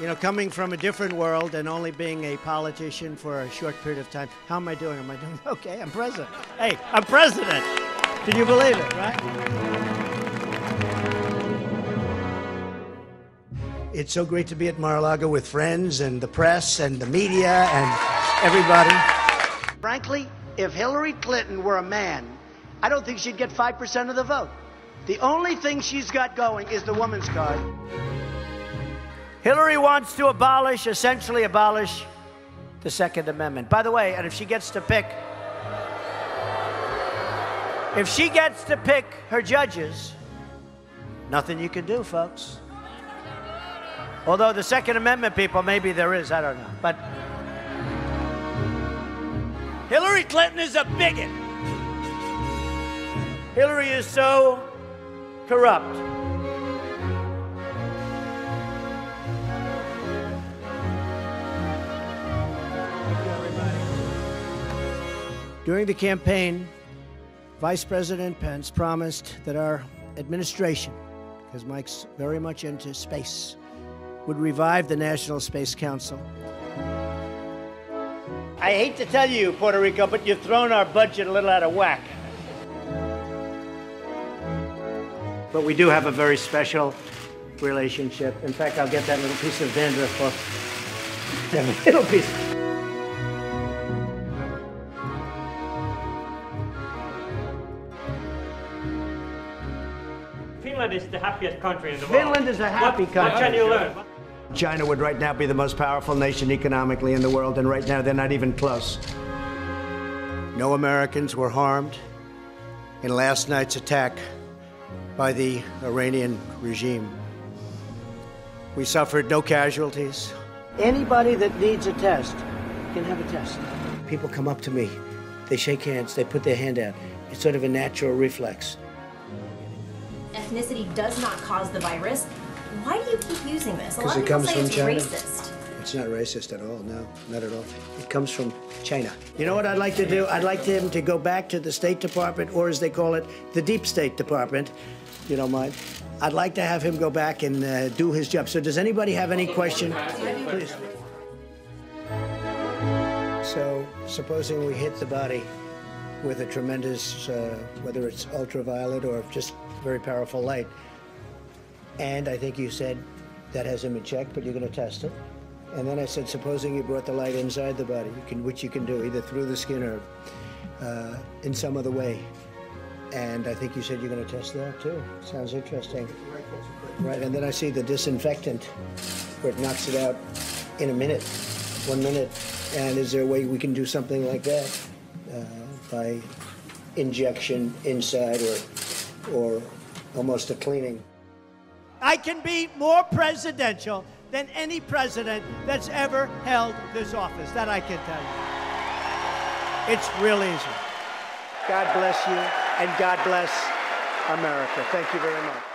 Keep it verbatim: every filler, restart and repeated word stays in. You know, coming from a different world and only being a politician for a short period of time, how am I doing? Am I doing okay? I'm president. Hey, I'm president. Can you believe it, right? It's so great to be at Mar-a-Lago with friends and the press and the media and everybody. Frankly, if Hillary Clinton were a man, I don't think she'd get five percent of the vote. The only thing she's got going is the woman's card. Hillary wants to abolish, essentially abolish, the Second Amendment. By the way, and if she gets to pick, if she gets to pick her judges, nothing you can do, folks. Although the Second Amendment people, maybe there is, I don't know. But Hillary Clinton is a bigot. Hillary is so corrupt. During the campaign, Vice President Pence promised that our administration, because Mike's very much into space, would revive the National Space Council. I hate to tell you, Puerto Rico, but you've thrown our budget a little out of whack. But we do have a very special relationship. In fact, I'll get that little piece of Vandra for that little piece. Finland is the happiest country in the world. Finland is a happy what, country. What can you learn? China would right now be the most powerful nation economically in the world, and right now they're not even close. No Americans were harmed in last night's attack by the Iranian regime. We suffered no casualties. Anybody that needs a test can have a test. People come up to me, they shake hands, they put their hand out. It's sort of a natural reflex. Ethnicity does not cause the virus. Why do you keep using this? A lot of people say it's racist. It's not racist at all, no, not at all. It comes from China. You know what I'd like to do? I'd like him to go back to the State Department, or as they call it, the Deep State Department, if you don't mind. I'd like to have him go back and uh, do his job. So does anybody have any question? Please. So, supposing we hit the body with a tremendous, uh, whether it's ultraviolet or just very powerful light. And I think you said that has him in check, but you're going to test it. And then I said, supposing you brought the light inside the body, you can, which you can do either through the skin or uh, in some other way. And I think you said you're going to test that too. Sounds interesting. Right, and then I see the disinfectant where it knocks it out in a minute, one minute. And is there a way we can do something like that? Uh, by injection inside or, or almost a cleaning. I can be more presidential than any president that's ever held this office. That I can tell you. It's real easy. God bless you, and God bless America. Thank you very much.